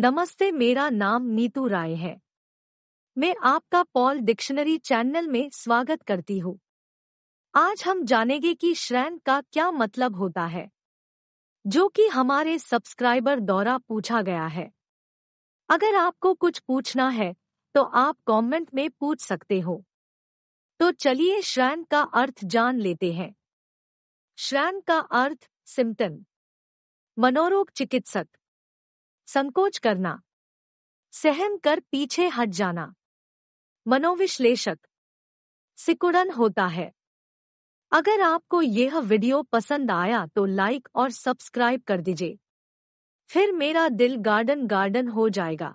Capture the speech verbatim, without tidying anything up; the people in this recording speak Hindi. नमस्ते, मेरा नाम नीतू राय है। मैं आपका पॉल डिक्शनरी चैनल में स्वागत करती हूँ। आज हम जानेंगे कि श्रैंक का क्या मतलब होता है, जो कि हमारे सब्सक्राइबर द्वारा पूछा गया है। अगर आपको कुछ पूछना है तो आप कमेंट में पूछ सकते हो। तो चलिए श्रैंक का अर्थ जान लेते हैं। श्रैंक का अर्थ सिम्टम, मनोरोग चिकित्सक, संकोच करना, सहम कर पीछे हट जाना, मनोविश्लेषक, सिकुड़न होता है। अगर आपको यह वीडियो पसंद आया तो लाइक और सब्सक्राइब कर दीजिए। फिर मेरा दिल गार्डन गार्डन हो जाएगा।